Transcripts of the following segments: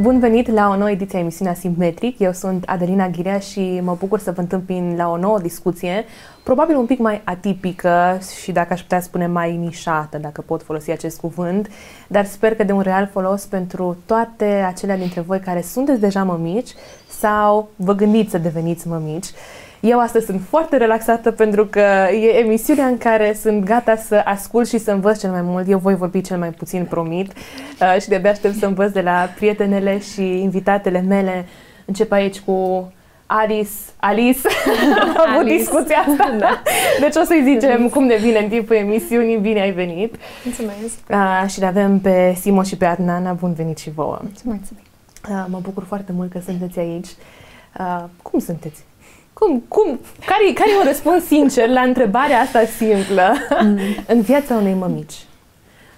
Bun venit la o nouă ediție a emisiunii Asimetric. Eu sunt Adelina Ghirea și mă bucur să vă întâmpin la o nouă discuție, probabil un pic mai atipică și, dacă aș putea spune, mai nișată, dacă pot folosi acest cuvânt, dar sper că de un real folos pentru toate acelea dintre voi care sunteți deja mămici sau vă gândiți să deveniți mămici. Eu astăzi sunt foarte relaxată pentru că e emisiunea în care sunt gata să ascult și să învăț cel mai mult. Eu voi vorbi cel mai puțin, promit, și de-abia aștept să învăț de la prietenele și invitatele mele. Încep aici cu Alice. Am avut discuția asta. Da. Deci o să-i zicem cum ne vine în timpul emisiunii. Bine ai venit! Mulțumesc! Și le avem pe Simo și pe Adnana. Bun venit și vouă! Mulțumesc! Mă bucur foarte mult că sunteți aici. Cum sunteți? Care e un răspuns sincer la întrebarea asta simplă în viața unei mămici?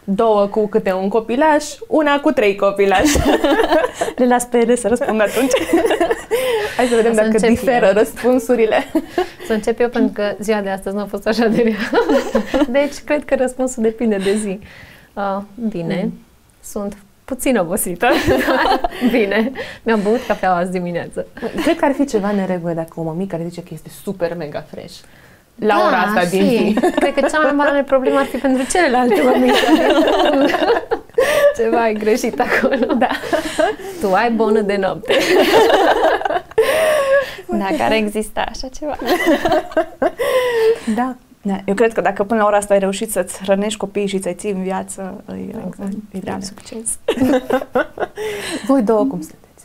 Două cu câte un copilaș, una cu 3 copilași. Le las pe ele să răspund atunci. Hai să vedem dacă diferă răspunsurile. Să încep eu, pentru că ziua de astăzi nu a fost așa de rea. Deci, cred că răspunsul depinde de zi. Bine, sunt puțin obosită, dar bine. Mi-am băut cafeaua azi dimineață. Cred că ar fi ceva neregulă dacă o mămică care zice că este super mega fresh la ora asta din zi. Cred că cea mai mare problemă ar fi pentru celelalte mămici. Ceva e greșit acolo. Da. Tu ai bonă de noapte. Dacă ar exista așa ceva. Da. Da. Eu cred că dacă până la ora asta ai reușit să-ți hrănești copiii și să-i ții în viață, e succes. Voi două cum sunteți?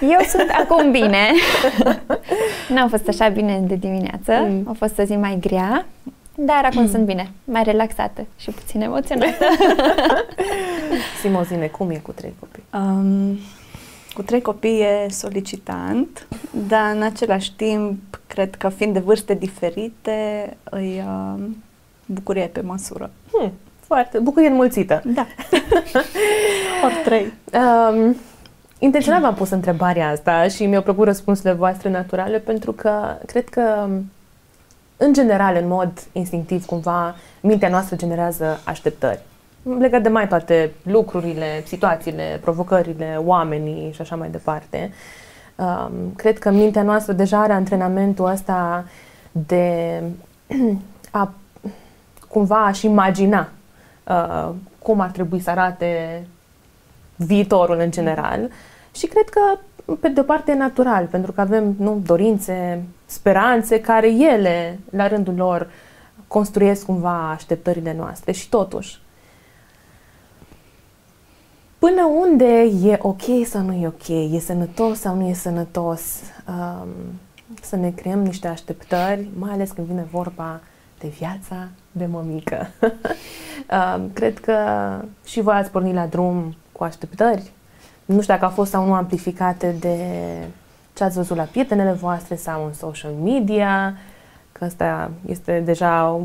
Eu sunt acum bine. N-am fost așa bine de dimineață. A fost o zi mai grea, dar acum sunt bine, mai relaxată și puțin emoționată. Simo, zi-ne, cum e cu 3 copii? Cu 3 copii e solicitant, dar în același timp, cred că fiind de vârste diferite, bucurie pe măsură. Foarte, bucurie înmulțită. Da. Ori 3. Intenționat v-am pus întrebarea asta și mi-au plăcut răspunsurile voastre naturale, pentru că cred că, în general, în mod instinctiv, cumva, mintea noastră generează așteptări legat de mai toate lucrurile, situațiile, provocările, oamenii și așa mai departe. Cred că mintea noastră deja are antrenamentul ăsta de a cumva a-și imagina cum ar trebui să arate viitorul în general și cred că, pe de-o parte, e natural, pentru că avem dorințe, speranțe, care ele, la rândul lor, construiesc cumva așteptările noastre. Și totuși, până unde e ok sau nu e ok? E sănătos sau nu e sănătos? Să ne creăm niște așteptări, mai ales când vine vorba de viața de mămică. Cred că și voi ați pornit la drum cu așteptări. Nu știu dacă au fost sau nu amplificate de ce ați văzut la prietenele voastre sau în social media, că asta este deja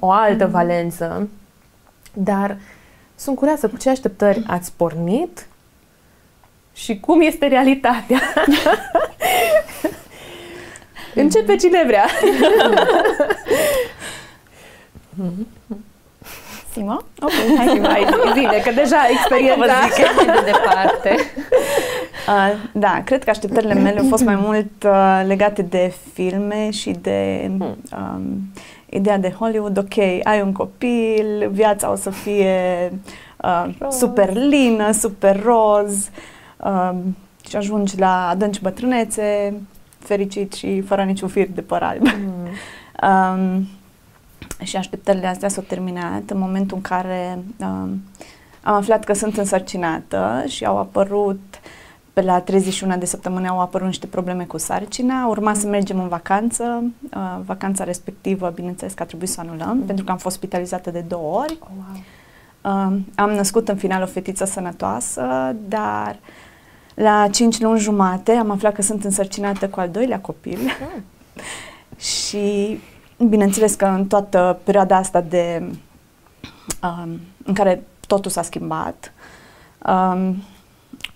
o altă valență. Dar sunt curioasă, cu ce așteptări ați pornit și cum este realitatea? Începe cine vrea. Simo? Ok, hai, bine, că deja experiența de departe. Da, cred că așteptările mele au fost mai mult legate de filme și de ideea de Hollywood. Ok, ai un copil, viața o să fie super lină, super roz și ajungi la adânci bătrânețe, fericit și fără niciun fir de păr alb. Și așteptările astea s-au terminat în momentul în care am aflat că sunt însărcinată și au apărut, pe la 31 de săptămâni au apărut niște probleme cu sarcina, urma să mergem în vacanță, vacanța respectivă, bineînțeles că a trebuit să anulăm, pentru că am fost spitalizată de 2 ori. Am născut în final o fetiță sănătoasă, dar la 5 luni jumate am aflat că sunt însărcinată cu al 2-lea copil. Și bineînțeles că în toată perioada asta de, în care totul s-a schimbat,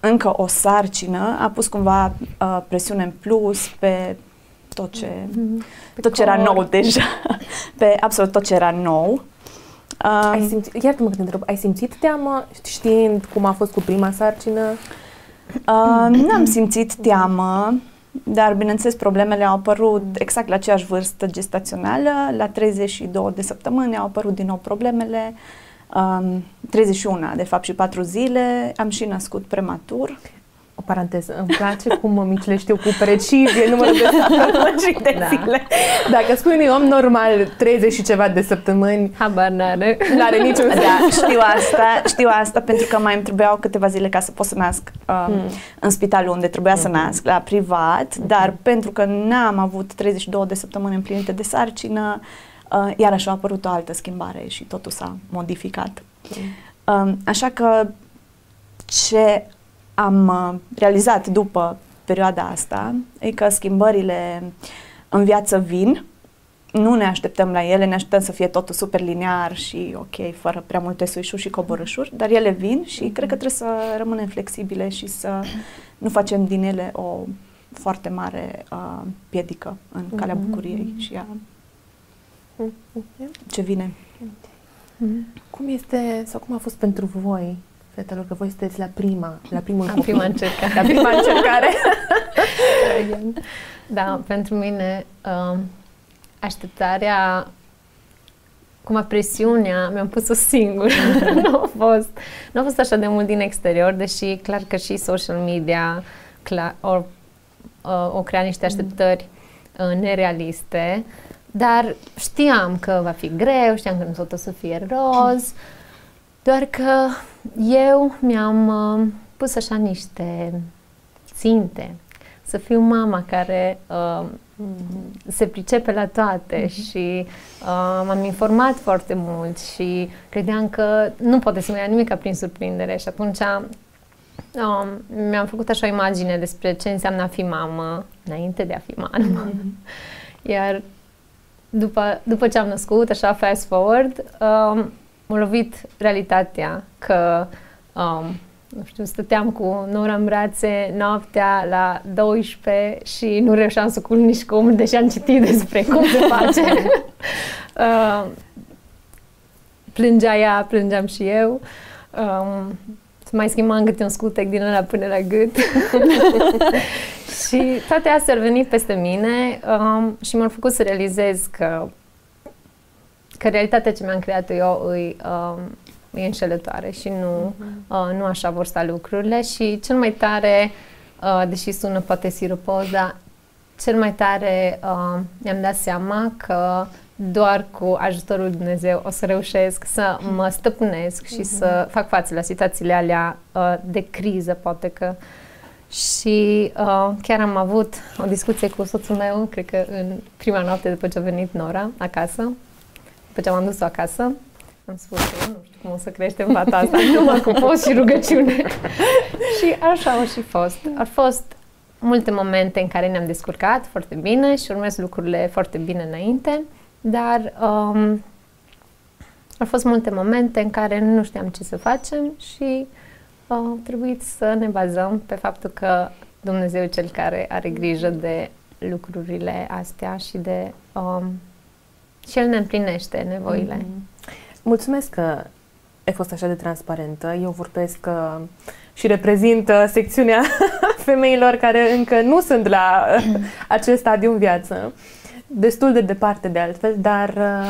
încă o sarcină a pus cumva presiune în plus pe tot ce era nou deja, pe absolut tot ce era nou. Ai simțit, iartă-mă că te întreb, ai simțit teamă știind cum a fost cu prima sarcină? N-am simțit teamă, dar bineînțeles problemele au apărut exact la aceeași vârstă gestațională, la 32 de săptămâni au apărut din nou problemele, 31 de fapt și 4 zile, am și nascut prematur. O paranteză, îmi place cum mămicile știu cu precizie numărul de săptămâni și de zile. Dacă spui unui om normal 30 și ceva de săptămâni, habar n-are. N-are niciun sens. Da, știu asta pentru că mai îmi trebuiau câteva zile ca să pot să nasc în spitalul unde trebuia să nasc, la privat, dar pentru că n-am avut 32 de săptămâni împlinite de sarcină, iarăși a apărut o altă schimbare și totul s-a modificat. Așa că ce am realizat după perioada asta e că schimbările în viață vin, nu ne așteptăm la ele, ne așteptăm să fie totul super liniar și ok, fără prea multe suișuri și coborâșuri, dar ele vin și cred că trebuie să rămânem flexibile și să nu facem din ele o foarte mare piedică în calea bucuriei și a ce vine. Cum este sau cum a fost pentru voi, fetelor, că voi sunteți la prima încercare. Da, pentru mine așteptarea, cumva presiunea, mi-am pus-o singură. Nu a fost așa de mult din exterior, deși clar că și social media o crea niște așteptări nerealiste, dar știam că va fi greu, știam că nu tot o să fie roz, doar că eu mi-am pus așa niște ținte, să fiu mama care se pricepe la toate și m-am informat foarte mult și credeam că nu poate să mă ia nimic prin surprindere și atunci mi-am făcut așa o imagine despre ce înseamnă a fi mamă înainte de a fi mamă. Iar după ce am născut, așa fast forward, m-a lovit realitatea că, nu știu, stăteam cu Nora în brațe noaptea la 12 și nu reușeam să culc nici cum, deși am citit despre cum se face. Plângea ea, plângeam și eu. Să mai schimbam câte un scutec din ăla până la gât. Și toate astea au venit peste mine și m-au făcut să realizez că realitatea ce mi-am creat eu e înșelătoare și nu așa vor sta lucrurile și cel mai tare, deși sună poate siropoz, dar cel mai tare mi-am dat seama că doar cu ajutorul lui Dumnezeu o să reușesc să mă stăpânesc și să fac față la situațiile alea de criză, poate că. Și chiar am avut o discuție cu soțul meu, cred că în prima noapte după ce a venit Nora acasă, după ce am dus-o acasă, am spus că nu știu cum o să creștem fata asta, numai cu post și rugăciune. Și așa au și fost. Au fost multe momente în care ne-am descurcat foarte bine și urmează lucrurile foarte bine înainte, dar au fost multe momente în care nu știam ce să facem și a trebuit să ne bazăm pe faptul că Dumnezeu e cel care are grijă de lucrurile astea și de... și el ne împlinește nevoile. Mulțumesc că ai fost așa de transparentă. Eu vorbesc și reprezint secțiunea femeilor care încă nu sunt la acest stadiu în viață. Destul de departe de altfel, dar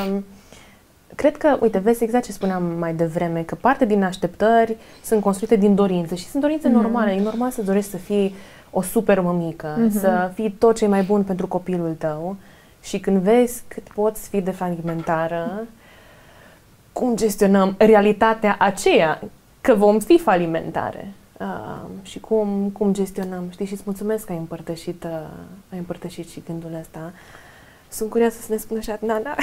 cred că, uite, vezi exact ce spuneam mai devreme, că parte din așteptări sunt construite din dorințe și sunt dorințe normale. E normal să dorești să fii o super mămică, să fii tot ce e mai bun pentru copilul tău. Și când vezi cât poți fi de falimentară, cum gestionăm realitatea aceea că vom fi falimentare și cum gestionăm, știi? Și îți mulțumesc că ai împărtășit și gândul ăsta. Sunt curioasă să ne spun așa, Adnana.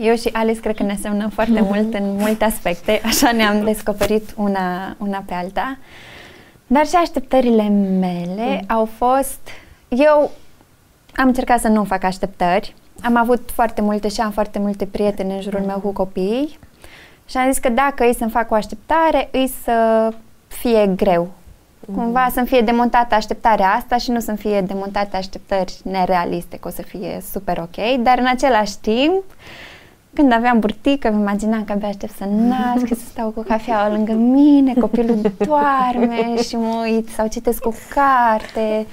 Eu și Alice cred că ne asemnăm foarte mult în multe aspecte, așa ne-am descoperit una pe alta. Dar și așteptările mele au fost... Eu am încercat să nu fac așteptări, am avut foarte multe și am foarte multe prieteni în jurul meu cu copii și am zis că dacă îi să-mi fac o așteptare, îi să fie greu. Cumva să-mi fie demontată așteptarea asta și nu să-mi fie demontate așteptări nerealiste, că o să fie super ok, dar în același timp Când aveam burtică, îmi imaginam că abia aștept să nasc, să stau cu cafeaua lângă mine, copilul doarme și mă uit sau citesc o carte.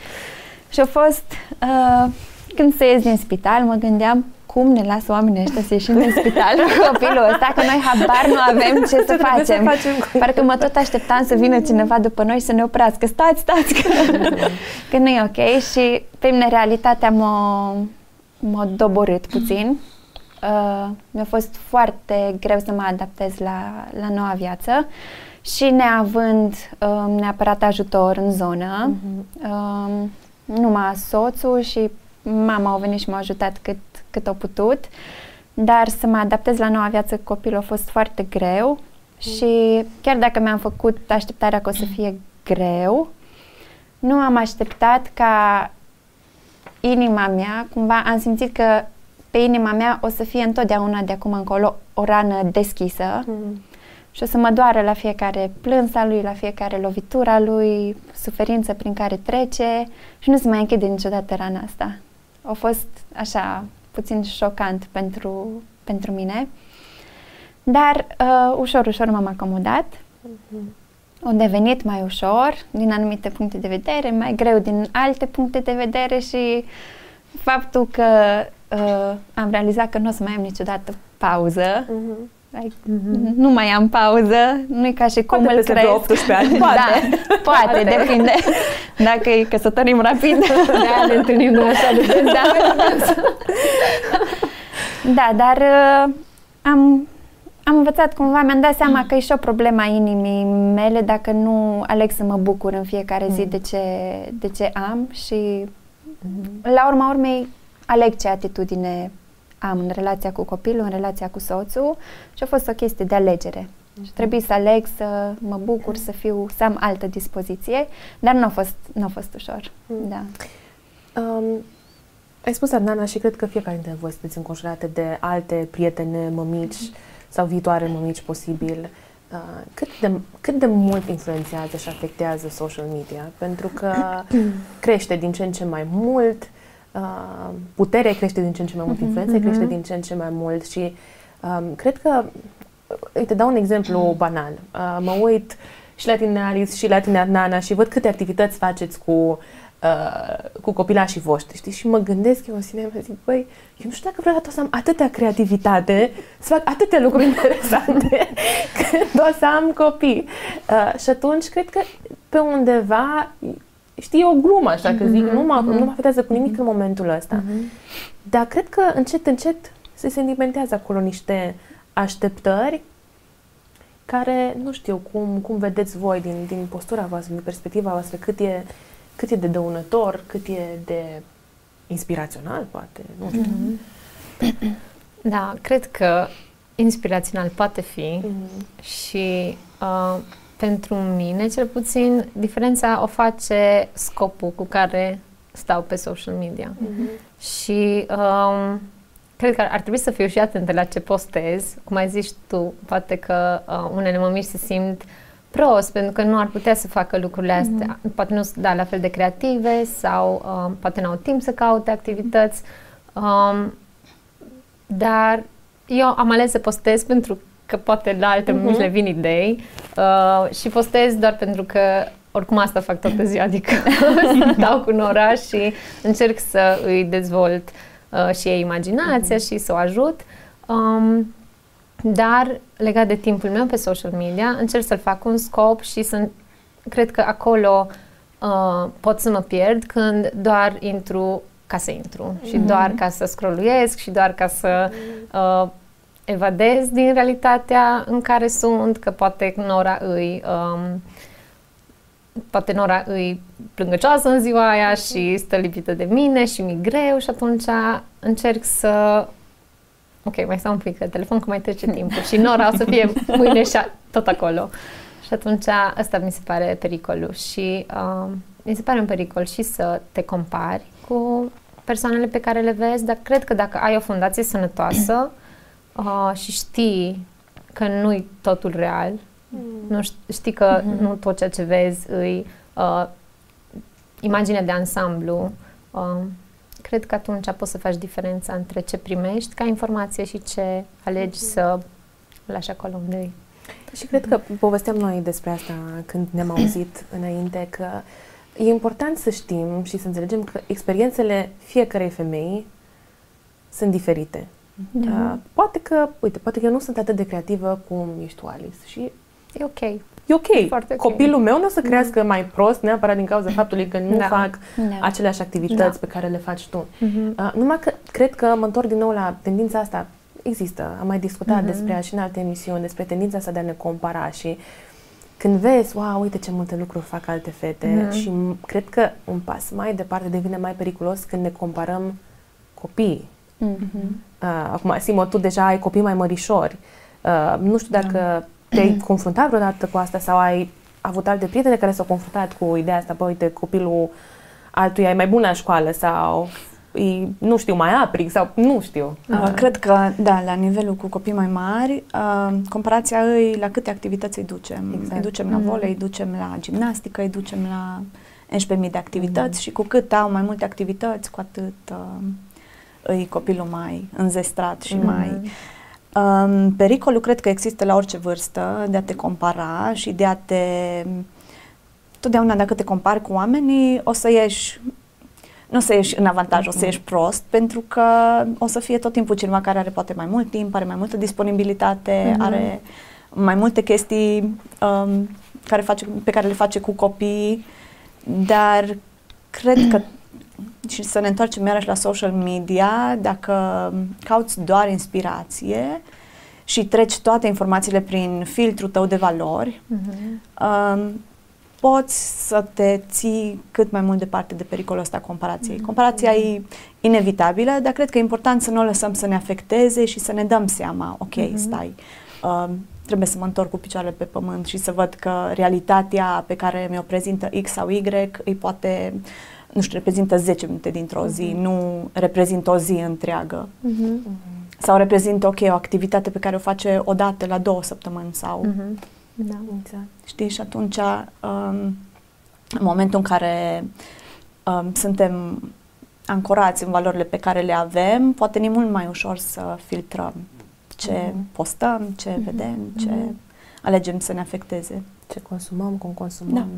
Și a fost, când se ies din spital, mă gândeam cum ne lasă oamenii ăștia să ieșim din spital cu copilul ăsta, că noi habar nu avem ce să facem. Parcă mă tot așteptam să vină cineva după noi să ne oprească. Stați, stați, că nu e ok. Și pe mine realitatea m-a doborât puțin. Mi-a fost foarte greu să mă adaptez la noua viață și neavând neapărat ajutor în zonă, numai soțul și mama au venit și m-au ajutat cât au putut, dar să mă adaptez la noua viață cu copilul a fost foarte greu și chiar dacă mi-am făcut așteptarea că o să fie greu, nu am așteptat ca inima mea, cumva am simțit că pe inima mea o să fie întotdeauna de acum încolo o rană deschisă și o să mă doară la fiecare plâns al lui, la fiecare lovitură a lui, suferință prin care trece și nu se mai închide niciodată rana asta. A fost așa puțin șocant pentru mine, dar ușor, ușor m-am acomodat. A devenit mai ușor din anumite puncte de vedere, mai greu din alte puncte de vedere și faptul că am realizat că nu o să mai am niciodată pauză. Nu mai am pauză, nu e ca și cum îl crezi. Poate 18 ani. Poate, depinde. Dacă îi căsătorim rapid. Da, ne întâlnim noi așa de zi. Da, dar am învățat cumva, mi-am dat seama că e și o problemă a inimii mele dacă nu aleg să mă bucur în fiecare zi de ce am și la urma urmei aleg ce atitudine am în relația cu copilul, în relația cu soțul și a fost o chestie de alegere. Și trebuie să aleg să mă bucur, să am altă dispoziție, dar nu a fost ușor. Da. Ai spus, Adnana, și cred că fiecare dintre voi sunteți înconjurate de alte prietene, mămici sau viitoare mămici posibil. Cât de mult influențează și afectează social media? Pentru că crește din ce în ce mai mult, puterea crește din ce în ce mai mult, influența crește din ce în ce mai mult și cred că, uite, dau un exemplu banal. Mă uit și la tine, Alice, și la tine, Adnana, și văd câte activități faceți cu copilașii voștri, știi? Și mă gândesc eu în sine, mă zic, băi, eu nu știu dacă vreodată o să am atâta creativitate, să fac atâtea lucruri interesante când o să am copii. Și atunci, cred că pe undeva, știi, e o glumă, așa că zic, nu mă afectează cu nimic în momentul ăsta. Dar cred că încet, încet se sedimentează acolo niște așteptări care, nu știu, cum vedeți voi din postura voastră, din perspectiva voastră, cât e de dăunător, cât e de inspirațional, poate, nu știu. Da, cred că inspirațional poate fi și pentru mine, cel puțin, diferența o face scopul cu care stau pe social media. Și cred că ar trebui să fiu și atentă la ce postez. Cum ai zis tu, poate că unele mămici se simt prost pentru că nu ar putea să facă lucrurile astea. Poate nu sunt la fel de creative sau poate n-au timp să caute activități. Dar eu am ales să postez pentru că poate la alte mămici le vin idei și postez doar pentru că oricum asta fac toată ziua, adică dau cu Nora și încerc să îi dezvolt și ei imaginația și să o ajut. Dar legat de timpul meu pe social media, încerc să-l fac un scop și cred că acolo pot să mă pierd când doar intru ca să intru și doar ca să scrolluiesc și doar ca să evadez din realitatea în care sunt, că poate Nora îi plângăcioasă în ziua aia și stă lipită de mine și mi-e greu și atunci încerc să... Ok, mai stau un pic la telefon că mai trece timpul și Nora o să fie mâine și tot acolo. Și atunci asta mi se pare pericolul și mi se pare un pericol și să te compari cu persoanele pe care le vezi, dar cred că dacă ai o fundație sănătoasă și știi că nu-i totul real, nu știi că nu tot ceea ce vezi îi imaginea de ansamblu, Cred că atunci poți să faci diferența între ce primești ca informație și ce alegi să lași acolo unde e. Și cred că povesteam noi despre asta când ne-am auzit înainte, că e important să știm și să înțelegem că experiențele fiecărei femei sunt diferite. Poate că, uite, poate că eu nu sunt atât de creativă cum ești tu, Alice, și e ok. E ok. Foarte ok. Copilul meu nu o să crească mai prost neapărat din cauza faptului că nu fac aceleași activități pe care le faci tu. Numai că cred că mă întorc din nou la tendința asta. Există. Am mai discutat despre ea și în alte emisiuni, despre tendința asta de a ne compara și când vezi, wow, uite ce multe lucruri fac alte fete și cred că un pas mai departe devine mai periculos când ne comparăm copiii. Acum, Simo, tu deja ai copii mai mărișori. Nu știu dacă te-ai confruntat vreodată cu asta sau ai avut alte prietene care s-au confruntat cu ideea asta, bă, uite, copilul altuia e mai bun la școală sau... nu știu, mai aprig sau nu știu. Cred că, da, la nivelul cu copii mai mari, comparația îi la câte activități îi ducem. Exact. Îi ducem la volei, îi ducem la gimnastică, îi ducem la 11.000 de activități și cu cât au mai multe activități, cu atât îi copilul mai înzestrat și mai... pericolul cred că există la orice vârstă de a te compara și de a te... Totdeauna dacă te compari cu oamenii, o să ieși... Nu o să ieși în avantaj, o să ieși prost, pentru că o să fie tot timpul cineva care are poate mai mult timp, are mai multă disponibilitate, are mai multe chestii pe care le face cu copiii, dar cred că, și să ne întoarcem iarăși la social media, dacă cauți doar inspirație și treci toate informațiile prin filtrul tău de valori, poți să te ții cât mai mult departe de pericolul ăsta comparației. Comparația e inevitabilă, dar cred că e important să nu o lăsăm să ne afecteze și să ne dăm seama, ok, stai, trebuie să mă întorc cu picioarele pe pământ și să văd că realitatea pe care mi-o prezintă X sau Y îi poate, nu știu, reprezintă 10 minute dintr-o zi, nu reprezintă o zi întreagă. Sau reprezintă, ok, o activitate pe care o face o dată la 2 săptămâni sau... Da, exact. Știi, și atunci, în momentul în care suntem ancorați în valorile pe care le avem, poate ne mult mai ușor să filtrăm ce postăm, ce vedem, ce alegem să ne afecteze. Ce consumăm, cum consumăm.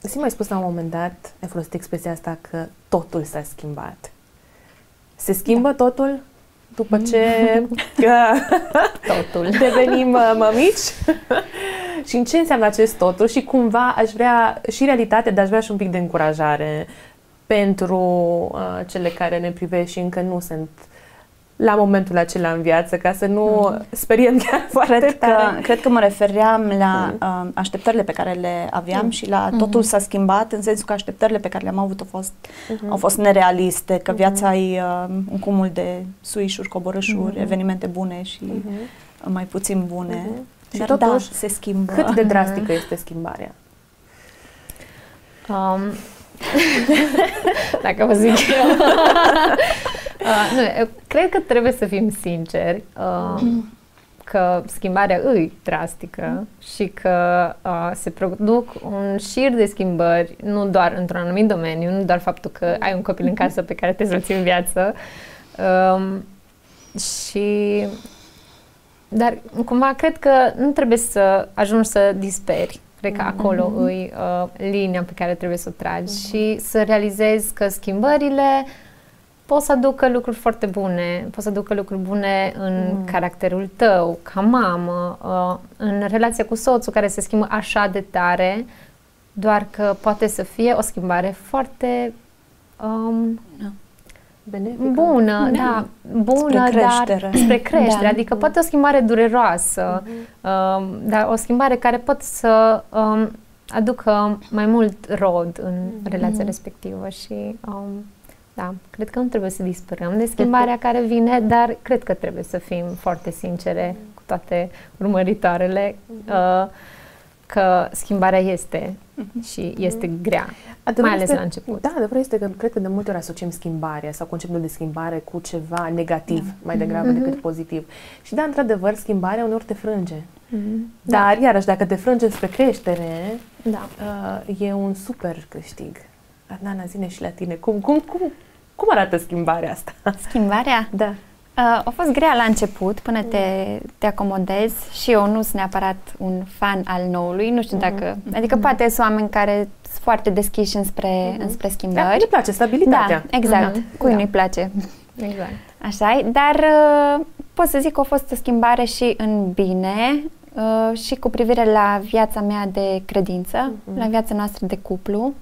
Simo, ai spus la un moment dat, ai folosit expresia asta că totul s-a schimbat. Se schimbă totul? După ce totul devenim mămici și în ce înseamnă acest totul și cumva aș vrea și realitate, dar aș vrea și un pic de încurajare pentru cele care ne privesc și încă nu sunt la momentul acela în viață, ca să nu speriem chiar foarte tare. Cred că mă refeream la așteptările pe care le aveam și la totul s-a schimbat, în sensul că așteptările pe care le-am avut au fost nerealiste, că viața e un cumul de suișuri, coborâșuri, evenimente bune și mai puțin bune. Și dar totuși se schimbă. Cât de drastică este schimbarea? Dacă vă zic eu... nu, cred că trebuie să fim sinceri că schimbarea îi drastică și că se produc un șir de schimbări, nu doar într-un anumit domeniu, nu doar faptul că ai un copil în casă pe care te ții în viață. Și... Dar cumva cred că nu trebuie să ajungi să disperi. Cred că acolo îi linia pe care trebuie să o tragi și să realizezi că schimbările pot să aducă lucruri foarte bune, pot să aducă lucruri bune în caracterul tău, ca mamă, în relația cu soțul care se schimbă așa de tare, doar că poate să fie o schimbare foarte bună, bună, spre creștere, dar spre creștere, adică poate o schimbare dureroasă, dar o schimbare care poate să aducă mai mult rod în relația respectivă și... Da, cred că nu trebuie să disperăm de schimbarea care vine, dar cred că trebuie să fim foarte sincere cu toate urmăritoarele că schimbarea este și este grea, mai ales la început. Da, adevărul este că cred că de multe ori asociem schimbarea sau conceptul de schimbare cu ceva negativ, mai degrabă decât pozitiv. Și da, într-adevăr, schimbarea uneori te frânge. Dar, iarăși, dacă te frânge spre creștere, e un super câștig. Adnana, zine și la tine, cum arată schimbarea asta? Schimbarea? Da. A fost grea la început, până te acomodezi, și eu nu sunt neapărat un fan al noului, nu știu dacă, adică poate sunt oameni care sunt foarte deschiși înspre schimbări. Da, îi place stabilitatea. Da, exact, cui nu-i place. Exact. Așa, dar pot să zic că a fost o schimbare și în bine, și cu privire la viața mea de credință, la viața noastră de cuplu.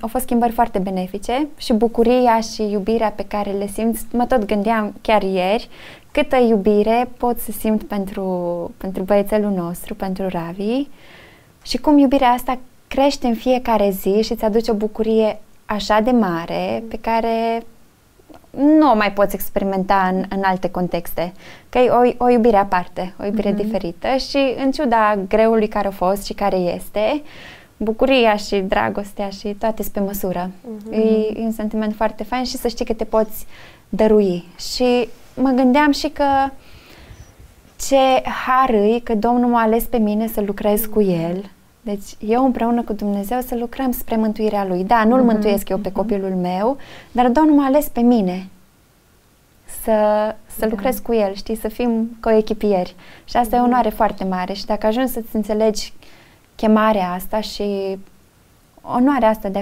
Au fost schimbări foarte benefice și bucuria și iubirea pe care le simt, mă tot gândeam chiar ieri, câtă iubire pot să simt pentru băiețelul nostru, pentru Ravi, și cum iubirea asta crește în fiecare zi și îți aduce o bucurie așa de mare pe care nu o mai poți experimenta în alte contexte, că e o iubire aparte, o iubire diferită, și în ciuda greului care a fost și care este, bucuria și dragostea și toate sunt pe măsură. E un sentiment foarte fain și să știi că te poți dărui. Și mă gândeam și că ce har e că Domnul m-a ales pe mine să lucrez cu El. Deci eu împreună cu Dumnezeu să lucrăm spre mântuirea Lui. Da, nu-L mântuiesc eu pe copilul meu, dar Domnul m-a ales pe mine să lucrez cu El, știi, să fim coechipieri. Și asta e o onoare foarte mare, și dacă ajungi să-ți înțelegi chemarea asta și onoarea asta de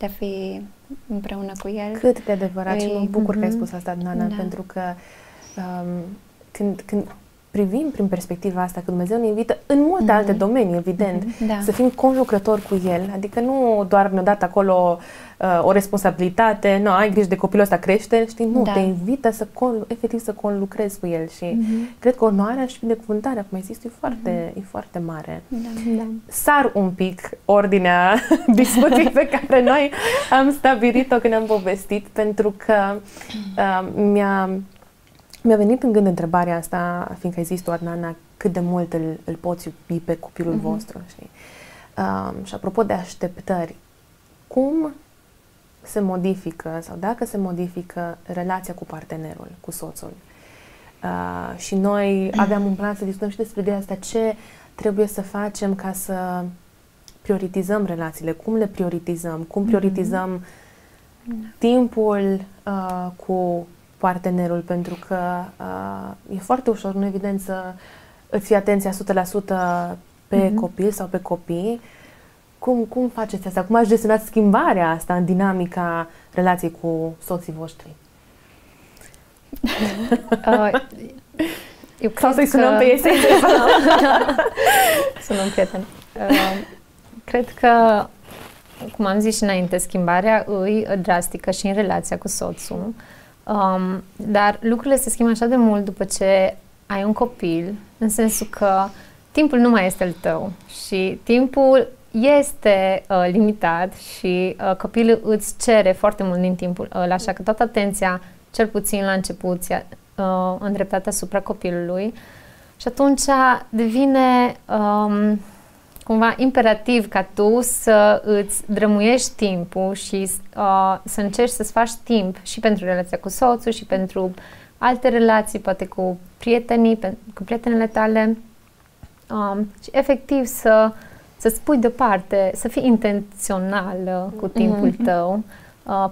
a fi împreună cu El. Cât de adevărat, și mă bucur că ai spus asta, Adnana, pentru că când privim prin perspectiva asta, că Dumnezeu ne invită în multe alte domenii, evident, să fim conlucrători cu El, adică nu doar ne-a dat acolo o responsabilitate, nu, ai grijă de copilul ăsta, crește, știi, nu, te invită efectiv să conlucrezi cu El, și cred că onoarea și binecuvântarea, cum ai zis, e foarte mare. Sar un pic ordinea discuției pe care noi am stabilit-o când am povestit, pentru că mi-a venit în gând întrebarea asta, fiindcă ai zis tu, Adnana, cât de mult îl poți iubi pe copilul vostru. Știi? Și apropo de așteptări, cum se modifică, sau dacă se modifică, relația cu partenerul, cu soțul? Și noi aveam un plan să discutăm și despre ideea asta, ce trebuie să facem ca să prioritizăm relațiile, cum le prioritizăm, cum prioritizăm timpul cu partenerul, pentru că e foarte ușor, nu, evident, să îți fie atenția 100% pe copil sau pe copii. Cum faceți asta? Cum ați gestionat schimbarea asta în dinamica relației cu soții voștri? Sau să-i sunăm pe ei? Sunăm prieteni. Cred că, cum am zis și înainte, schimbarea e drastică și în relația cu soțul. Dar lucrurile se schimbă așa de mult după ce ai un copil, în sensul că timpul nu mai este al tău și timpul este limitat și copilul îți cere foarte mult din timpul ăla, așa că toată atenția, cel puțin la început, îndreptată asupra copilului, și atunci devine cumva imperativ ca tu să îți drămuiești timpul și să încerci să-ți faci timp și pentru relația cu soțul și pentru alte relații, poate cu prietenii, cu prietenele tale, și efectiv să-ți pui deoparte, să fii intențională cu timpul tău,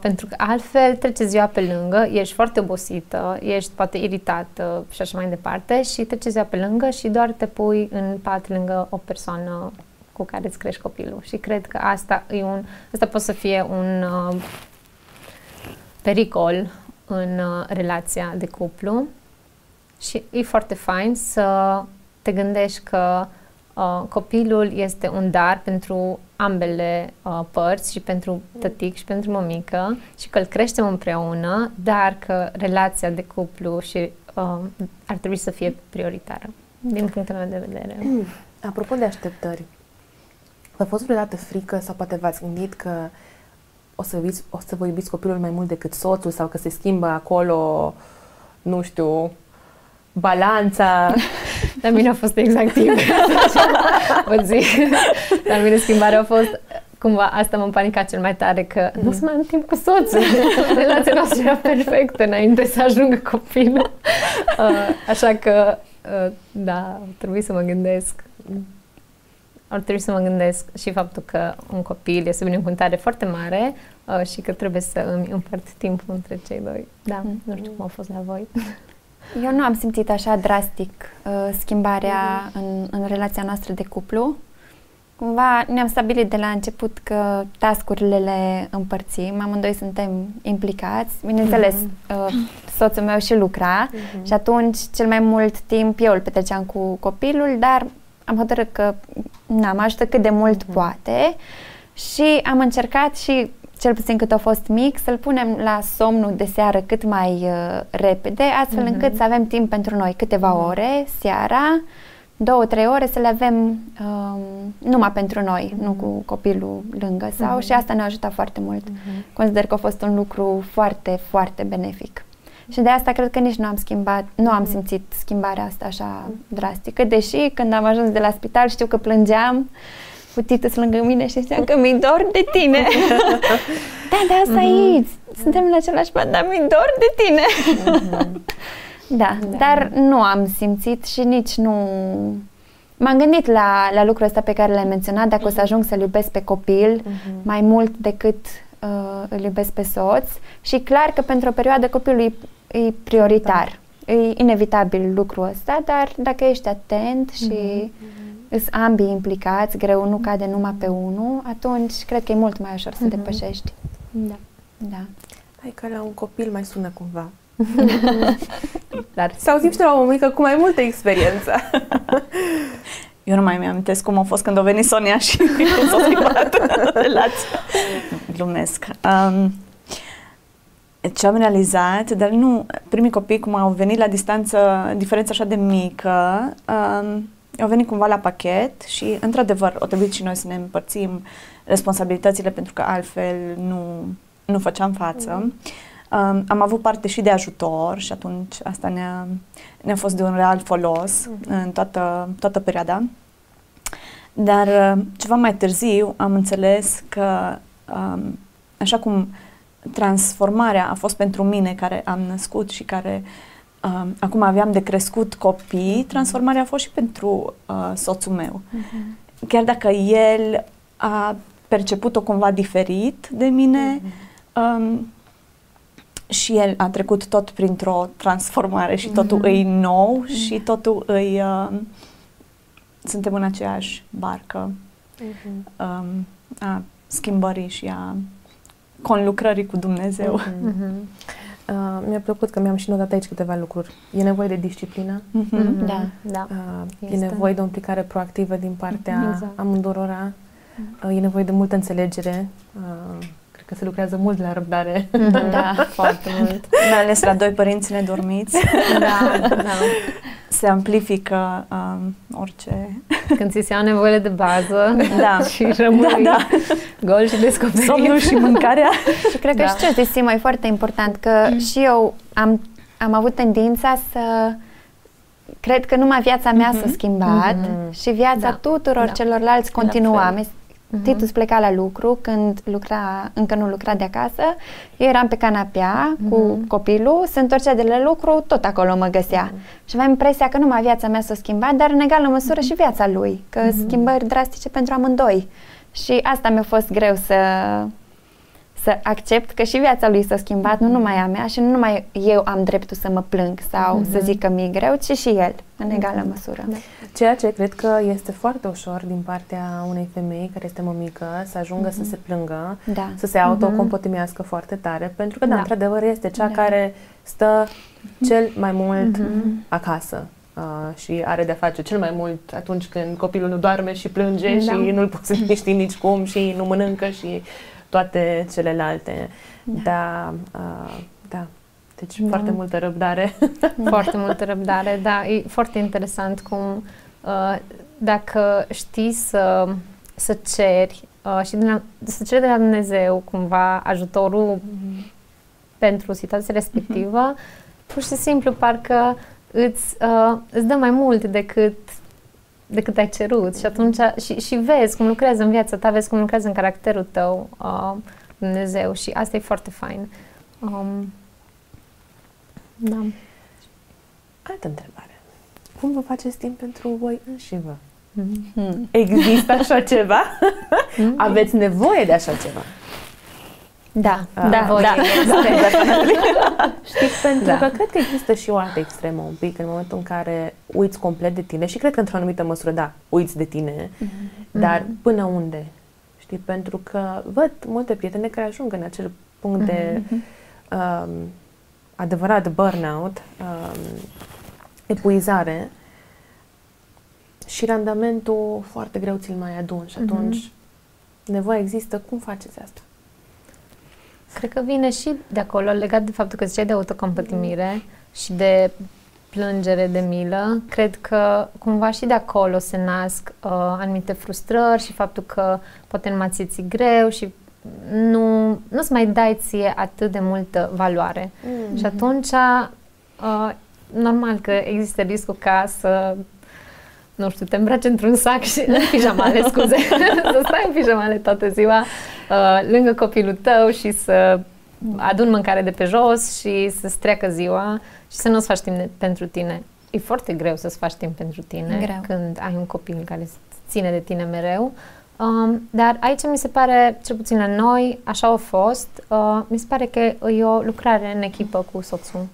pentru că altfel trece ziua pe lângă, ești foarte obosită, ești poate iritată și așa mai departe, și trece ziua pe lângă și doar te pui în pat lângă o persoană cu care îți crești copilul. Și cred că asta poate să fie un pericol în relația de cuplu, și e foarte fain să te gândești că copilul este un dar pentru ambele părți, și pentru tătic și pentru mămică, și că îl creștem împreună, dar că relația de cuplu ar trebui să fie prioritară, din punctul meu de vedere. Apropo de așteptări, v-a fost vreodată frică, sau poate v-ați gândit că o să vă iubiți copilul mai mult decât soțul, sau că se schimbă acolo, nu știu, balanța? La mine a fost exact invers. La mine schimbarea a fost, cumva, asta m-a panicat cel mai tare, că nu o să mai am timp cu soțul. Relația noastră era perfectă înainte să ajungă copilul. Așa că, da, trebuie să mă gândesc ar trebui să mă gândesc și faptul că un copil este o binecuvântare foarte mare și că trebuie să îmi împart timpul între cei doi. Da, nu știu cum a fost la voi. Eu nu am simțit așa drastic schimbarea în relația noastră de cuplu. Cumva ne-am stabilit de la început că task-urile le împărțim, amândoi suntem implicați. Bineînțeles, soțul meu și lucra și atunci cel mai mult timp eu îl petreceam cu copilul, dar am hotărât că mă ajută cât de mult poate și am încercat și cel puțin cât a fost mic, să-l punem la somnul de seară cât mai repede, astfel încât să avem timp pentru noi câteva ore seara, 2-3 ore să le avem numai pentru noi, nu cu copilul lângă sau și asta ne-a ajutat foarte mult. Consider că a fost un lucru foarte, foarte benefic. Și de asta cred că nici nu am schimbat, nu am simțit schimbarea asta așa drastică, deși când am ajuns de la spital știu că plângeam cu Titus lângă mine și știam că mi-i dor de tine. Da, stai aici, suntem în același pat, dar mi-i dor de tine. Da, dar nu am simțit și nici nu... M-am gândit la lucrul ăsta pe care l-am menționat, dacă o să ajung să-l iubesc pe copil mai mult decât îl iubesc pe soț și clar că pentru o perioadă copilul e prioritar. Da. E inevitabil lucrul ăsta, dar dacă ești atent și îs ambii implicați, greu nu cade numai pe unul, atunci cred că e mult mai ușor să depășești. Da. Hai că la un copil mai sună cumva. Dar s-au zis la o mică cu mai multă experiență. Eu nu mai mi-amintesc cum a fost când a venit Sonia și cum s-a schimbat relația. Glumesc. Ce am realizat, dar nu, primii copii cum au venit la distanță, diferență așa de mică, au venit cumva la pachet și, într-adevăr, o trebuit și noi să ne împărțim responsabilitățile pentru că altfel nu făceam față. Am avut parte și de ajutor și atunci asta ne-a fost de un real folos în toată perioada. Dar ceva mai târziu am înțeles că așa cum transformarea a fost pentru mine care am născut și care acum aveam de crescut copii, transformarea a fost și pentru soțul meu. Chiar dacă el a perceput-o cumva diferit de mine, și el a trecut tot printr-o transformare și totul e nou și totul e... suntem în aceeași barcă a schimbării și a conlucrării cu Dumnezeu. Mi-a plăcut că mi-am și notat aici câteva lucruri. E nevoie de disciplină. Da. E nevoie de o implicare proactivă din partea amândurora. E nevoie de multă înțelegere. Că se lucrează mult la răbdare. Da, foarte mult. Mai ales la doi părinți nedormiți. Da. Se amplifică orice... Când ți se iau nevoile de bază și rămâi gol și descoperit. Somnul și mâncarea. Și cred că și ce zici, Simo, e foarte important că și eu am avut tendința să... Cred că numai viața mea s-a schimbat și viața tuturor celorlalți continua. Titus pleca la lucru când încă nu lucra de acasă, eu eram pe canapea cu copilul, se întorcea de la lucru, tot acolo mă găsea. Și aveam impresia că numai viața mea s-a schimbat, dar în egală măsură și viața lui, că schimbări drastice pentru amândoi. Și asta mi-a fost greu să accept că și viața lui s-a schimbat, nu numai a mea și nu numai eu am dreptul să mă plâng sau să zic că mi-e greu, ci și el, în egală măsură. Ceea ce cred că este foarte ușor din partea unei femei care este mămică să ajungă să se plângă, să se autocompătimească foarte tare, pentru că, într-adevăr, este cea care stă cel mai mult acasă. Și are de-a face cel mai mult atunci când copilul nu doarme și plânge și nu-l poți să miști nici cum și nu mănâncă și toate celelalte. Deci foarte multă răbdare. Foarte multă răbdare, e foarte interesant cum dacă știi să ceri și să ceri de la Dumnezeu cumva ajutorul pentru situația respectivă, pur și simplu parcă îți dă mai mult decât ai cerut și atunci și vezi cum lucrează în viața ta, vezi cum lucrează în caracterul tău Dumnezeu și asta e foarte fain. Altă întrebare. Cum vă faceți timp pentru voi înși vă? Există așa ceva? Aveți nevoie de așa ceva? Da, da. Știi, pentru că cred că există și o altă extremă un pic, în momentul în care uiți complet de tine și cred că într-o anumită măsură, da, uiți de tine, dar până unde? Știi, pentru că văd multe prietene care ajung în acel punct de adevărat burnout, epuizare și randamentul foarte greu ți-l mai adun și atunci nevoia există. Cum faceți asta? Cred că vine și de acolo, legat de faptul că ziceai de autocompătimire și de plângere, de milă. Cred că cumva și de acolo se nasc anumite frustrări și faptul că poate nu mai ție greu și nu-ți mai dai ție atât de multă valoare. Și atunci, normal că există riscul ca să, nu știu, te îmbraci într-un sac și în pijamale, scuze, să stai în pijamale toată ziua lângă copilul tău și să aduni mâncare de pe jos și să-ți treacă ziua și să nu-ți faci timp pentru tine. E foarte greu să-ți faci timp pentru tine când ai un copil care ține de tine mereu. Dar aici mi se pare, cel puțin la noi, așa a fost, mi se pare că e o lucrare în echipă cu soțul.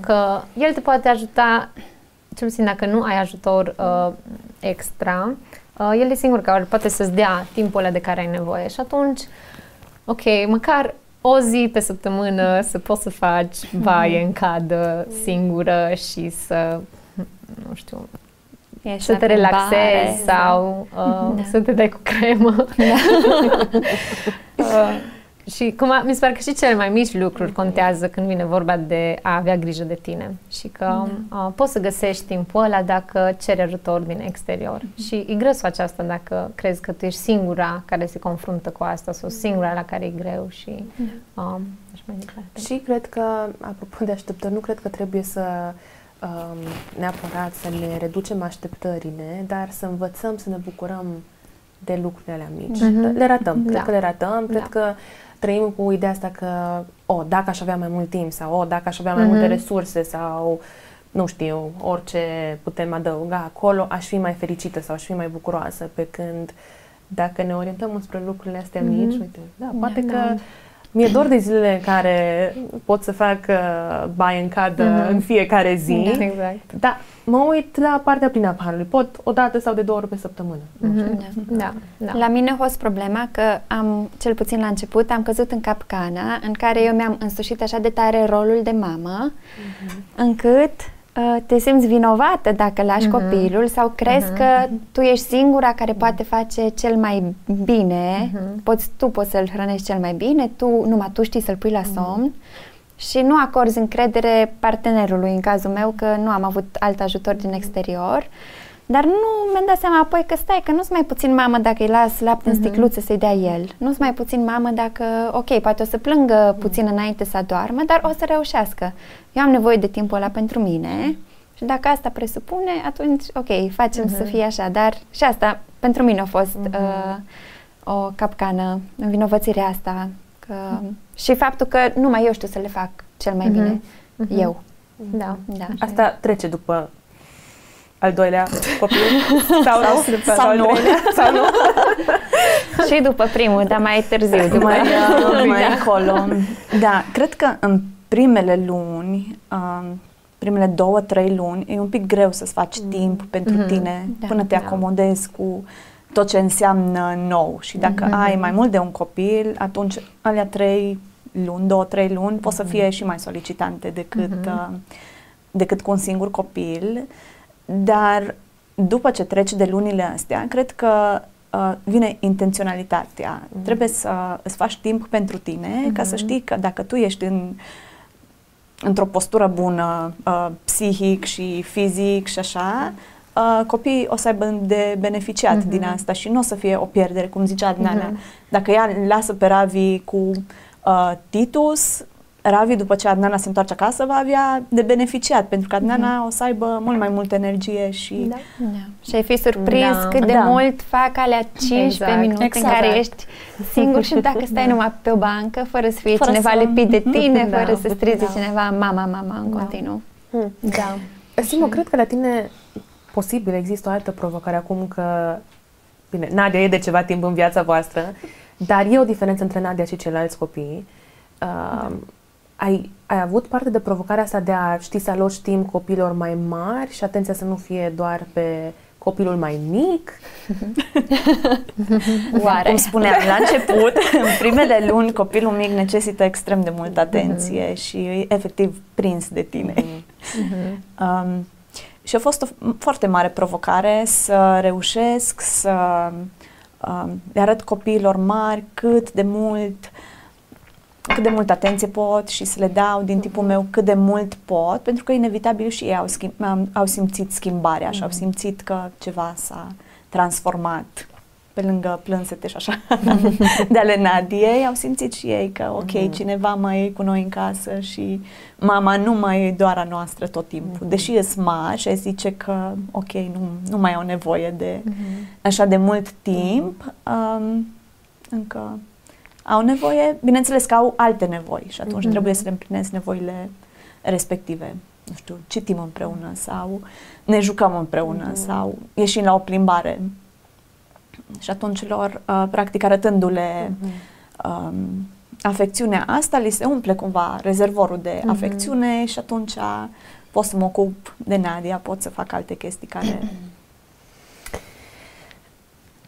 Că el te poate ajuta, cel puțin dacă nu ai ajutor extra, el e singur care poate să-ți dea timpul ăla de care ai nevoie și atunci, ok, măcar o zi pe săptămână să poți să faci baie în cadă singură și să, nu știu, ești să te relaxezi sau să te dai cu cremă. Și cumva, mi se pare că și cele mai mici lucruri contează când vine vorba de a avea grijă de tine și că poți să găsești timpul ăla dacă ceri ajutor din exterior. Și e greu să faci asta dacă crezi că tu ești singura care se confruntă cu asta sau singura la care e greu și așa mai departe. Și cred că, apropo de așteptări, nu cred că trebuie să neapărat să ne reducem așteptările, dar să învățăm să ne bucurăm de lucrurile alea mici. Le ratăm, cred că le ratăm, cred că trăim cu ideea asta că dacă aș avea mai mult timp sau dacă aș avea mai multe resurse sau nu știu, orice putem adăuga acolo, aș fi mai fericită sau aș fi mai bucuroasă, pe când dacă ne orientăm înspre lucrurile astea mici, uite, poate că mi-e dor de zilele în care pot să fac baie în cadă în fiecare zi, dar mă uit la partea plină a paharului, pot o dată sau de 2 ori pe săptămână. La mine a fost problema că am, cel puțin la început, am căzut în capcana în care eu mi-am însușit așa de tare rolul de mamă, încât te simți vinovată dacă lași copilul sau crezi că tu ești singura care poate face cel mai bine, tu poți să-l hrănești cel mai bine, numai tu știi să-l pui la somn și nu acorzi încredere partenerului, în cazul meu că nu am avut alt ajutor din exterior. Dar nu mi-am dat seama apoi că stai, că nu-s mai puțin mamă dacă îi las lapte în sticluță să-i dea el. Nu-s mai puțin mamă dacă, ok, poate o să plângă puțin înainte să adoarmă, dar o să reușească. Eu am nevoie de timpul ăla pentru mine și dacă asta presupune, atunci, ok, facem să fie așa. Dar și asta, pentru mine a fost o capcană, învinovățirea asta. Că, și faptul că numai eu știu să le fac cel mai bine, eu. Asta trece după al doilea copil sau nu. Și după primul, dar mai târziu, mai acolo. Da, cred că în primele luni, primele 2-3 luni, e un pic greu să-ți faci timp pentru tine până te acomodezi cu tot ce înseamnă nou. Și dacă ai mai mult de un copil, atunci alea 3 luni, 2-3 luni, pot să fie și mai solicitante decât cu un singur copil. Dar după ce treci de lunile astea, cred că vine intenționalitatea. Trebuie să îți faci timp pentru tine ca să știi că dacă tu ești într-o postură bună, psihic și fizic și așa, copiii o să aibă de beneficiat din asta și nu o să fie o pierdere, cum zicea Adnana. Dacă ea lasă pe Ravi cu Titus, Ravi, după ce Adnana se întoarce acasă, va avea de beneficiat, pentru că Adnana o să aibă mult mai multă energie și... Și ai fi surprins cât de mult fac alea 15 minute în care ești singur și dacă stai numai pe o bancă, fără să fie cineva lepit de tine, fără să strize cineva mama, mama în continuu. Simo, cred că la tine Posibil există o altă provocare acum că... Bine, Nadia e de ceva timp în viața voastră, dar e o diferență între Nadia și ceilalți copii. Ai avut parte de provocarea asta de a ști să aloci timp copiilor mai mari și atenția să nu fie doar pe copilul mai mic? Oare? Cum spuneam la început, în primele luni copilul mic necesită extrem de multă atenție și e efectiv prins de tine. Și a fost o foarte mare provocare să reușesc să le arăt copiilor mari cât de mult atenție pot și să le dau din timpul meu cât de mult pot, pentru că inevitabil și ei au simțit schimbarea și au simțit că ceva s-a transformat pe lângă plânsete și așa de ale Nadiei, au simțit și ei că ok, cineva mai e cu noi în casă și mama nu mai e doar a noastră tot timpul, deși e smart și zice că ok, nu mai au nevoie de așa de mult timp, încă au nevoie, bineînțeles că au alte nevoi și atunci trebuie să le împlinesc nevoile respective. Nu știu, citim împreună sau ne jucăm împreună sau ieșim la o plimbare. Și atunci lor, practic arătându-le afecțiunea asta, li se umple cumva rezervorul de afecțiune și atunci pot să mă ocup de Nadia, pot să fac alte chestii care...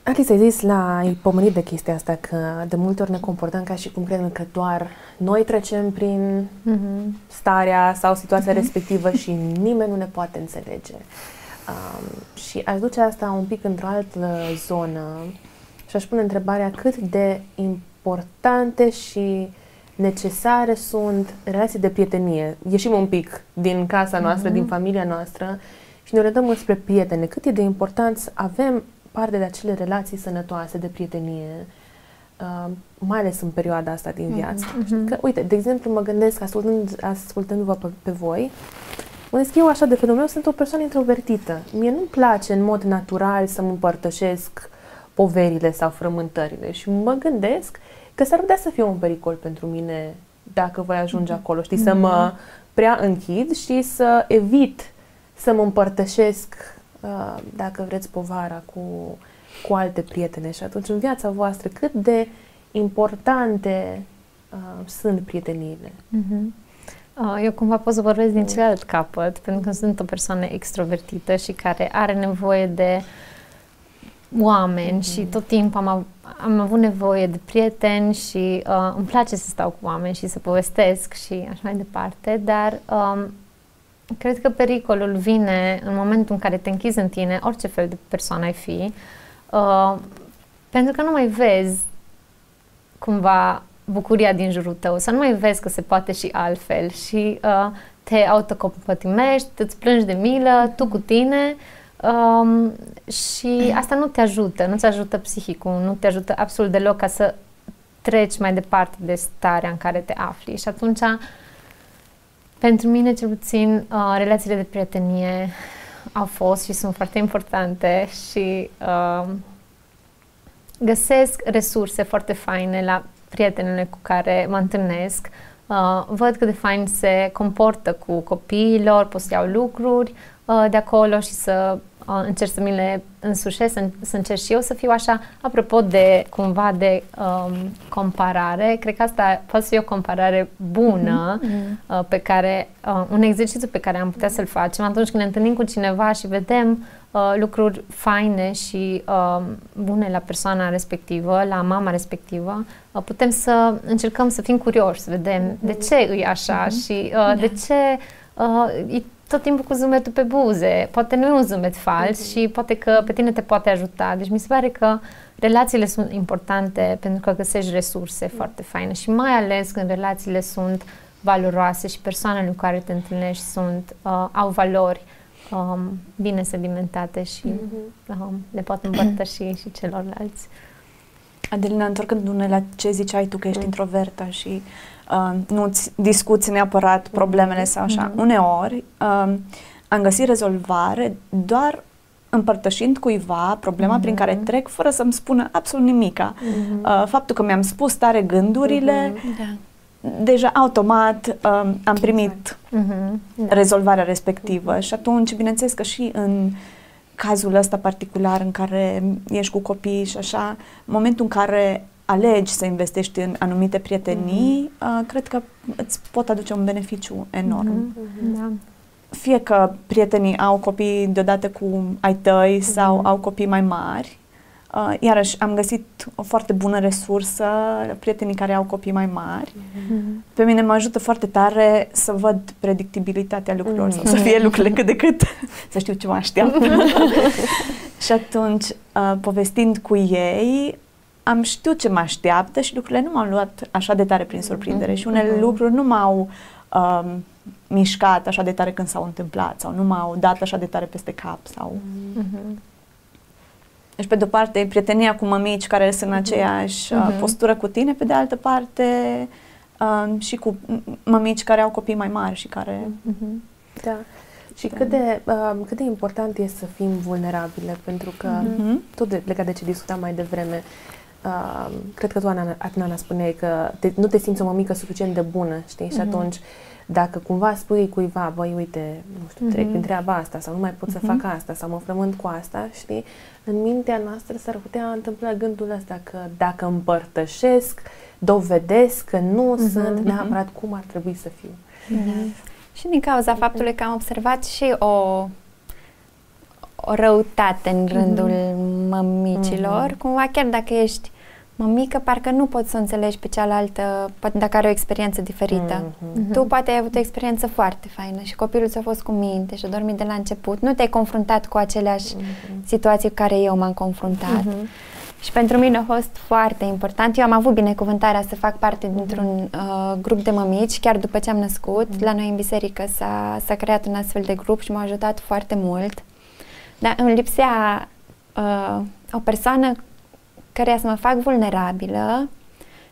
Alice, ai zis ai pomenit de chestia asta că de multe ori ne comportăm ca și cum credem că doar noi trecem prin starea sau situația respectivă și nimeni nu ne poate înțelege. Și aș duce asta un pic într-o altă zonă și aș pune întrebarea cât de importante și necesare sunt relații de prietenie. Ieșim un pic din casa noastră, din familia noastră și ne orientăm spre prietene. Cât e de important să avem parte de acele relații sănătoase, de prietenie, mai ales în perioada asta din viață. Că, uite, de exemplu, mă gândesc, ascultându-vă pe voi, mă gândesc eu așa de felul meu, sunt o persoană introvertită. Mie nu-mi place în mod natural să-mi împărtășesc poverile sau frământările și mă gândesc că s-ar putea să fie un pericol pentru mine dacă voi ajunge acolo, știi, să mă prea închid și să evit să mă împărtășesc, dacă vreți, povara cu alte prietene. Și atunci, în viața voastră, cât de importante sunt prieteniile? Eu cumva pot să vorbesc din celălalt capăt, pentru că sunt o persoană extrovertită și care are nevoie de oameni și tot timpul am avut nevoie de prieteni și îmi place să stau cu oameni și să povestesc și așa mai departe, dar cred că pericolul vine în momentul în care te închizi în tine, orice fel de persoană ai fi, pentru că nu mai vezi cumva bucuria din jurul tău, să nu mai vezi că se poate și altfel și te autocompătimești, îți plângi de milă, tu cu tine și asta nu te ajută, nu-ți ajută psihicul, nu te ajută absolut deloc ca să treci mai departe de starea în care te afli și atunci pentru mine, cel puțin, relațiile de prietenie au fost și sunt foarte importante și găsesc resurse foarte faine la prietenele cu care mă întâlnesc. Văd cât de fain se comportă cu copiilor, pot să iau lucruri de acolo și să încerc să mi le însușesc, să încerc și eu să fiu așa. Apropo de cumva de comparare, cred că asta poate fi o comparare bună pe care, un exercițiu pe care am putea să-l facem atunci când ne întâlnim cu cineva și vedem lucruri faine și bune la persoana respectivă, la mama respectivă, putem să încercăm să fim curioși, să vedem de ce e așa și de ce e tot timpul cu zâmbetul pe buze. Poate nu e un zâmbet fals și poate că pe tine te poate ajuta. Deci mi se pare că relațiile sunt importante pentru că găsești resurse foarte faine și mai ales când relațiile sunt valoroase și persoanele cu care te întâlnești sunt, au valori bine sedimentate și le pot împărtăși și celorlalți. Adelina, întorcându-ne la ce ziceai tu că ești introvertă și nu-ți discuți neapărat problemele sau așa, uneori am găsit rezolvare doar împărtășind cuiva problema prin care trec fără să-mi spună absolut nimica. Faptul că mi-am spus tare gândurile, deja automat am primit rezolvarea respectivă și atunci, bineînțeles că și în cazul ăsta particular în care ești cu copii și așa, în momentul în care alegi să investești în anumite prietenii, cred că îți pot aduce un beneficiu enorm. Da. Fie că prietenii au copii deodată cu ai tăi sau au copii mai mari. Iarăși, am găsit o foarte bună resursă, prietenii care au copii mai mari. Pe mine mă ajută foarte tare să văd predictibilitatea lucrurilor, să fie lucrurile cât de cât, să știu ce mă aștept. Și atunci, povestind cu ei, am știut ce mă așteaptă și lucrurile nu m-au luat așa de tare prin surprindere și unele lucruri nu m-au mișcat așa de tare când s-au întâmplat sau nu m-au dat așa de tare peste cap sau... Deci, pe de-o parte, prietenia cu mămici care sunt în aceeași postură cu tine, pe de altă parte și cu mămici care au copii mai mari și care... Da. Și cât de important e să fim vulnerabile, pentru că tot legat de ce discutam mai devreme, cred că tu, Adnana, spuneai că nu te simți o mămică suficient de bună, știi? Și atunci, dacă cumva spui cuiva, băi, uite, nu știu, trec prin treaba asta sau nu mai pot să fac asta sau mă frământ cu asta, știi? În mintea noastră s-ar putea întâmpla gândul ăsta că dacă împărtășesc, dovedesc că nu sunt neapărat cum ar trebui să fiu. Și din cauza faptului că am observat și o răutate în rândul mămicilor, cumva chiar dacă ești mămică, parcă nu poți să înțelegi pe cealaltă, poate dacă are o experiență diferită. Tu poate ai avut o experiență foarte faină și copilul ți-a fost cu minte și a dormit de la început, nu te-ai confruntat cu aceleași situații cu care eu m-am confruntat. Și pentru mine a fost foarte important. Eu am avut binecuvântarea să fac parte dintr-un grup de mămici, chiar după ce am născut. La noi în biserică s-a creat un astfel de grup și m-a ajutat foarte mult. Dar îmi lipsea o persoană care să mă fac vulnerabilă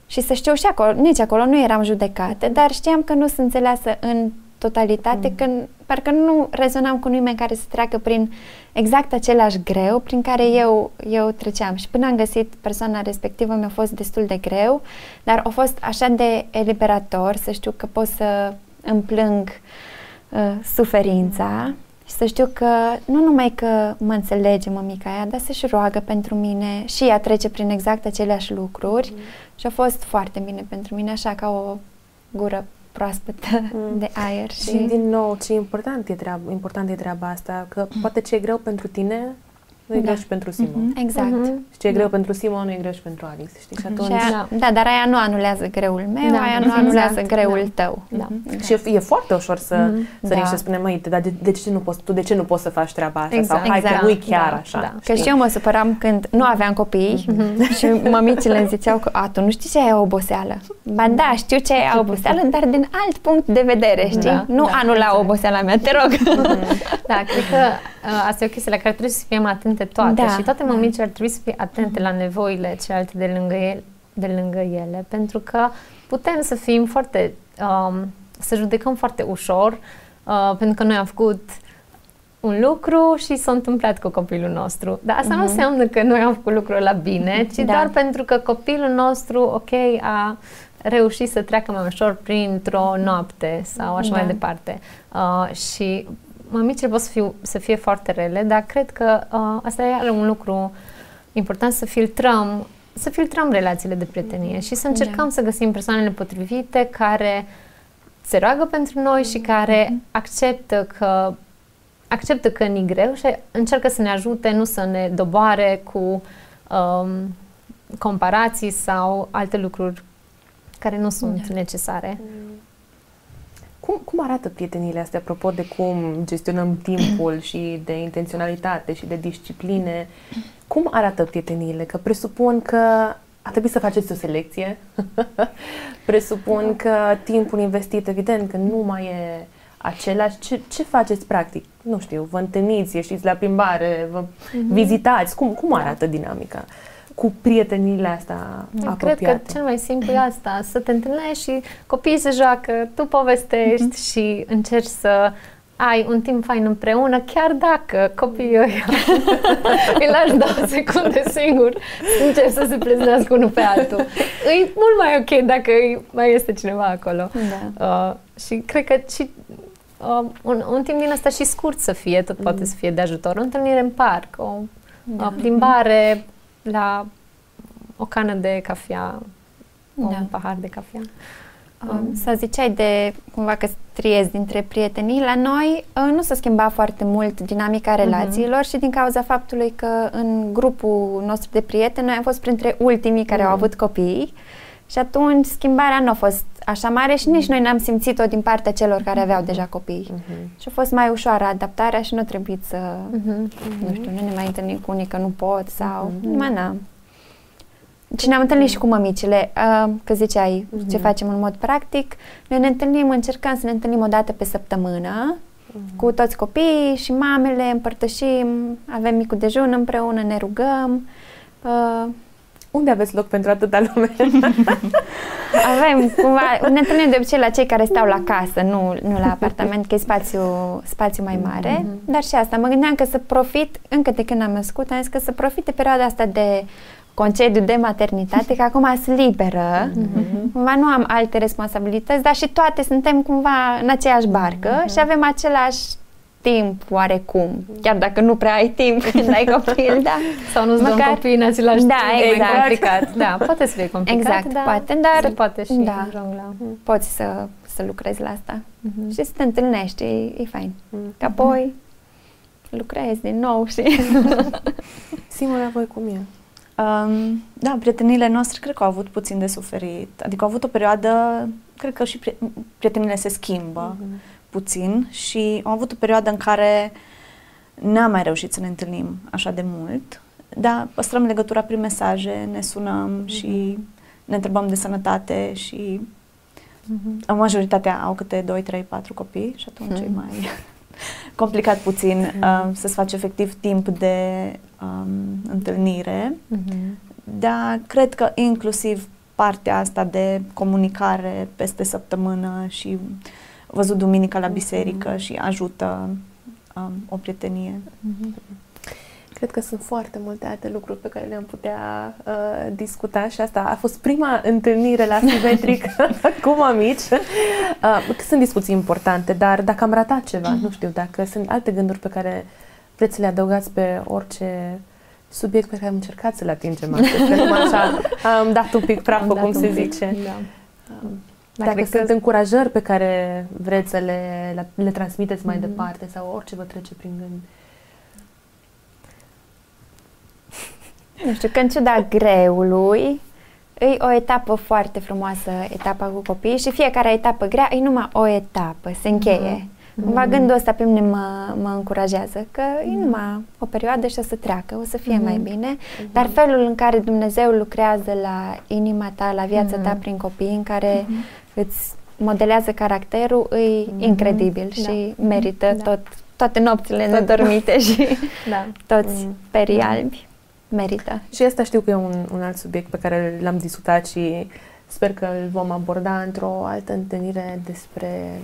și să știu și acolo, nici acolo nu eram judecată, dar știam că nu sunt înțeleasă în totalitate, că parcă nu rezonam cu nimeni care să treacă prin exact același greu prin care eu treceam. Și până am găsit persoana respectivă mi-a fost destul de greu, dar a fost așa de eliberator să știu că pot să îmi plâng suferința și să știu că nu numai că mă înțelege mămica aia, dar să-și roagă pentru mine și ea trece prin exact aceleași lucruri și a fost foarte bine pentru mine, așa ca o gură proaspătă de aer. Și din nou, ce important e treaba asta, că poate ce e greu pentru tine, nu e greu și pentru Simo. Exact. Și ce e greu pentru Simo, nu e greu și pentru Alice, știi? Și atunci... Da, dar aia nu anulează greul meu, aia nu anulează greul tău. Și e foarte ușor să riști să spunem, măi, dar de ce nu poți să faci treaba asta? Exact. Sau hai că nu-i chiar așa. Că și eu mă supăram când nu aveam copii și mămicile îmi ziceau că tu nu știi ce e oboseală. Ba da, știu ce e oboseală, dar din alt punct de vedere, știi? Nu anula oboseala mea, te rog. Da, cred că asta e o chestie la care trebuie să fim atenți toate și toate mămicile ar trebui să fie atente la nevoile celelalte de lângă ele, pentru că putem să fim foarte, să judecăm foarte ușor, pentru că noi am făcut un lucru și s-a întâmplat cu copilul nostru. Dar asta nu înseamnă că noi am făcut lucrul ăla bine, ci doar pentru că copilul nostru, a reușit să treacă mai ușor printr-o noapte sau așa mai departe. Și mămicile pot să fie foarte rele, dar cred că asta e iară un lucru important, să filtrăm relațiile de prietenie și să încercăm să găsim persoanele potrivite care se roagă pentru noi și care acceptă că ni-i greu și încearcă să ne ajute, nu să ne doboare cu comparații sau alte lucruri care nu sunt necesare. Cum arată prieteniile astea, apropo de cum gestionăm timpul și de intenționalitate și de discipline? Cum arată prieteniile? Că presupun că ar trebui să faceți o selecție. Presupun că timpul investit, evident, că nu mai e același. Ce faceți practic? Nu știu, vă întâlniți, ieșiți la plimbare, vă vizitați. Cum arată dinamica cu prieteniile astea apropiate? Cred că cel mai simplu e asta, să te întâlnești și copiii se joacă, tu povestești și încerci să ai un timp fain împreună, chiar dacă copiii îi lași 2 secunde singur, începi să se pleznească unul pe altul. E mult mai ok dacă mai este cineva acolo. Și cred că un timp din asta și scurt să fie, tot poate să fie de ajutor. O întâlnire în parc, o plimbare la o cană de cafea, un pahar de cafea. Să ziceai de cumva că striezi dintre prietenii. La noi nu s-a schimbat foarte mult dinamica relațiilor și din cauza faptului că în grupul nostru de prieteni noi am fost printre ultimii care au avut copii și atunci schimbarea nu a fost așa mare și nici noi n-am simțit-o din partea celor care aveau deja copii. Și a fost mai ușoară adaptarea și nu a trebuit să, nu știu, nu ne mai întâlnim cu unii că nu pot sau, numai n-am. Și ne-am întâlnit și cu mămicile, că ziceai ce facem în mod practic. Noi ne întâlnim, încercăm să ne întâlnim o dată pe săptămână cu toți copiii și mamele, împărtășim, avem micul dejun împreună, ne rugăm. Unde aveți loc pentru atâta lume? Avem, cumva, ne întâlnim de obicei la cei care stau la casă, nu la apartament, că e spațiu mai mare. Dar și asta, mă gândeam că să profit, încă de când am născut, am zis că să profit de perioada asta de concediu de maternitate, că acum sunt liberă, cumva nu am alte responsabilități, dar și toate suntem cumva în aceeași barcă și avem același timp oarecum, chiar dacă nu prea ai timp când ai copil, da. Sau nu-ți dăm copii în același timp, exact. E complicat. Da, poate să fie complicat, exact, da, poate, dar se poate și jongla. Poți să lucrezi la asta și să te întâlnești, e fain. Că apoi lucrezi din nou și... Simona, voi cum e? Da, prieteniile noastre cred că au avut puțin de suferit, adică au avut o perioadă, cred că și prietenile se schimbă puțin și au avut o perioadă în care n-am mai reușit să ne întâlnim așa de mult, dar păstrăm legătura prin mesaje, ne sunăm și ne întrebăm de sănătate și majoritatea au câte 2, 3, 4 copii și atunci e mai complicat puțin să-ți faci efectiv timp de întâlnire, dar cred că inclusiv partea asta de comunicare peste săptămână și văzut duminica la biserică și ajută o prietenie. Cred că sunt foarte multe alte lucruri pe care le-am putea discuta și asta a fost prima întâlnire la Asimetric cu mămici. Sunt discuții importante, dar dacă am ratat ceva, nu știu, dacă sunt alte gânduri pe care vreți să le adăugați pe orice subiect pe care am încercat să-l atingem astăzi, că numai așa am dat un pic prafă, cum se zice. Dacă sunt încurajări pe care vreți să le transmiteți mai departe sau orice vă trece prin gând. Nu știu, că în ciuda greului, e o etapă foarte frumoasă, etapa cu copii și fiecare etapă grea e numai o etapă, se încheie. Cumva gândul ăsta pe mine mă încurajează, că e numai o perioadă și o să treacă, o să fie mai bine, dar felul în care Dumnezeu lucrează la inima ta, la viața ta prin copii, în care îți modelează caracterul, e incredibil și merită toate nopțile nedormite și toți perii albi. Merită. Și asta știu că e un alt subiect pe care l-am discutat și sper că îl vom aborda într-o altă întâlnire despre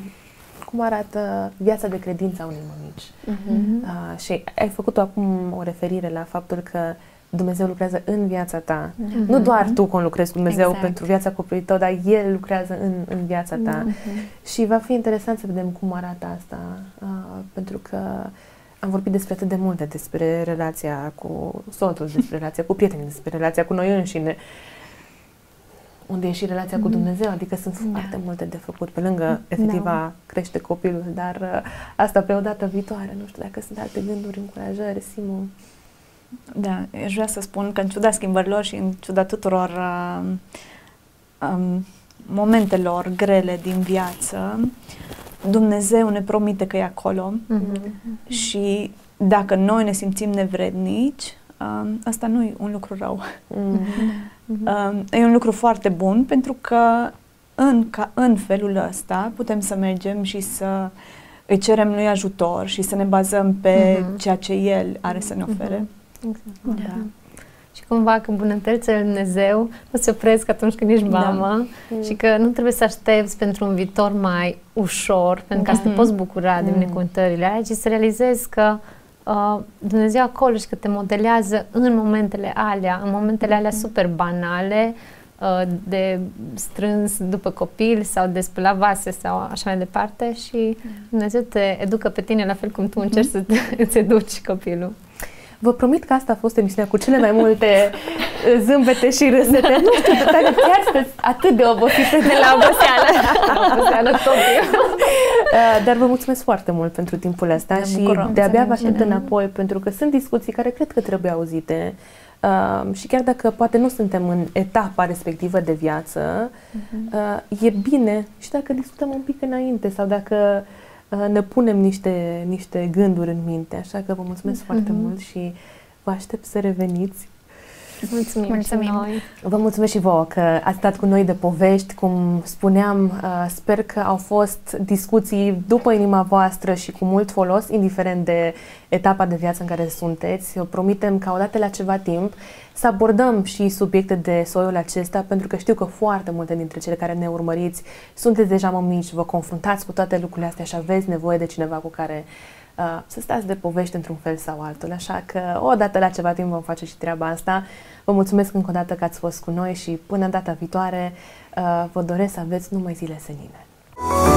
cum arată viața de credință a unei mămici. Și ai făcut acum o referire la faptul că Dumnezeu lucrează în viața ta. Nu doar tu conlucrezi cu Dumnezeu pentru viața copilului tău, dar El lucrează în viața ta. Și va fi interesant să vedem cum arată asta, pentru că am vorbit despre atât de multe, despre relația cu soțul, despre relația cu prietenii, despre relația cu noi înșine, unde e și relația cu Dumnezeu, adică sunt foarte multe de făcut, pe lângă efectiva crește copilul, dar asta pe o dată viitoare, nu știu dacă sunt alte gânduri, încurajări, Simo. Da, aș vrea să spun că în ciuda schimbărilor și în ciuda tuturor momentelor grele din viață, Dumnezeu ne promite că e acolo și dacă noi ne simțim nevrednici, asta nu e un lucru rău. E un lucru foarte bun pentru că în felul ăsta putem să mergem și să îi cerem lui ajutor și să ne bazăm pe ceea ce El are să ne ofere. Exact. Da. Și cumva când bunătățile lui Dumnezeu o să opresc atunci când ești mamă și că nu trebuie să aștepți pentru un viitor mai ușor, pentru ca să te poți bucura de binecuvântările aia, ci să realizezi că Dumnezeu acolo și că te modelează în momentele alea super banale, de strâns după copil sau de spălat vase sau așa mai departe și Dumnezeu te educă pe tine la fel cum tu încerci să îți educi copilul. Vă promit că asta a fost emisiunea cu cele mai multe zâmbete și râsete. Nu știu, dar chiar sunteți atât de obosită de la oboseală. Dar vă mulțumesc foarte mult pentru timpul ăsta și de-abia vă aștept înapoi, pentru că sunt discuții care cred că trebuie auzite. Și chiar dacă poate nu suntem în etapa respectivă de viață, e bine și dacă discutăm un pic înainte sau dacă ne punem niște gânduri în minte. Așa că vă mulțumesc foarte mult și vă aștept să reveniți. Mulțumim, mulțumim. Noi. Vă mulțumesc și vouă că ați stat cu noi de povești. Cum spuneam, sper că au fost discuții după inima voastră și cu mult folos, indiferent de etapa de viață în care sunteți. Promitem că odată la ceva timp să abordăm și subiecte de soiul acesta, pentru că știu că foarte multe dintre cele care ne urmăriți sunteți deja mămici, vă confruntați cu toate lucrurile astea și aveți nevoie de cineva cu care să stați de povești într-un fel sau altul. Așa că odată la ceva timp vom face și treaba asta. Vă mulțumesc încă o dată că ați fost cu noi și până data viitoare vă doresc să aveți numai zile senine.